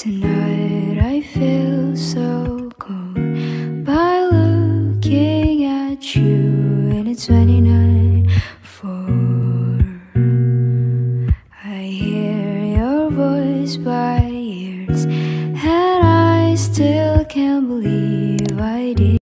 Tonight I feel so cold by looking at you, and it's 29-4. I hear your voice by ears, and I still can't believe I did.